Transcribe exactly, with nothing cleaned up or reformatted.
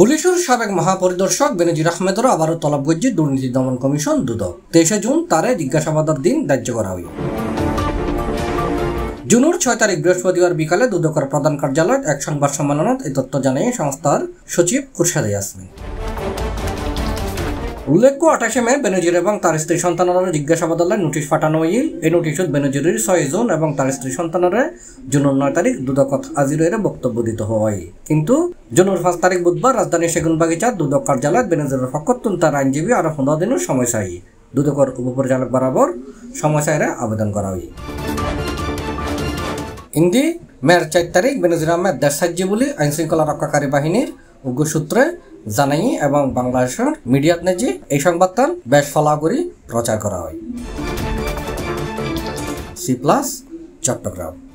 পুলিশের সাবেক মহাপরিদর্শক বেনজির আহমেদেরও আবারও তলব করছে দুর্নীতি দমন কমিশন দুদক। তেইশে জুন তারে জিজ্ঞাসাবাদের দিন ধার্য করা হয়। জুনের ছয় তারিখ বৃহস্পতিবার বিকালে দুদকের প্রধান কার্যালয়ের এক সংবাদ সম্মেলনত এই তথ্য জানিয়ে সংস্থার সচিব খুরশাদ। উল্লেখ্য, আঠাশে মে বেনজির এবং তার স্ত্রী সন্তানের জিজ্ঞাসাবাদালয় নোটিশ পাঠানো হইল। এই নোটিশত বেনজিরের ছয় জুন এবং তার স্ত্রী সন্তানরে জুনের নয় তারিখ দুদকত আজিরের বক্তব্য দিতে হয়। কিন্তু জুনের পাঁচ তারিখ বুধবার রাজধানীর সেগুনবাগিচার দুদক কার্যালয়ত বেনজিরের পক্ষতুন তার আইনজীবী আরো পনেরো দিনের সময় চাই। দুদকর উপপরিচালক বরাবর সময় চাইরে আবেদন করা হয়। ইন্দি মের চার তারিখ বেনজির আহমেদ দেশ সাহায্য বলে আইন শৃঙ্খলা রক্ষাকারী বাহিনীর উগ্র সূত্রে জানাই এবং বাংলাদেশের মিডিয়াত নেজি এই সংবাদটা বেশ ফলাগরি প্রচার করা হয়। C plus Chittagong.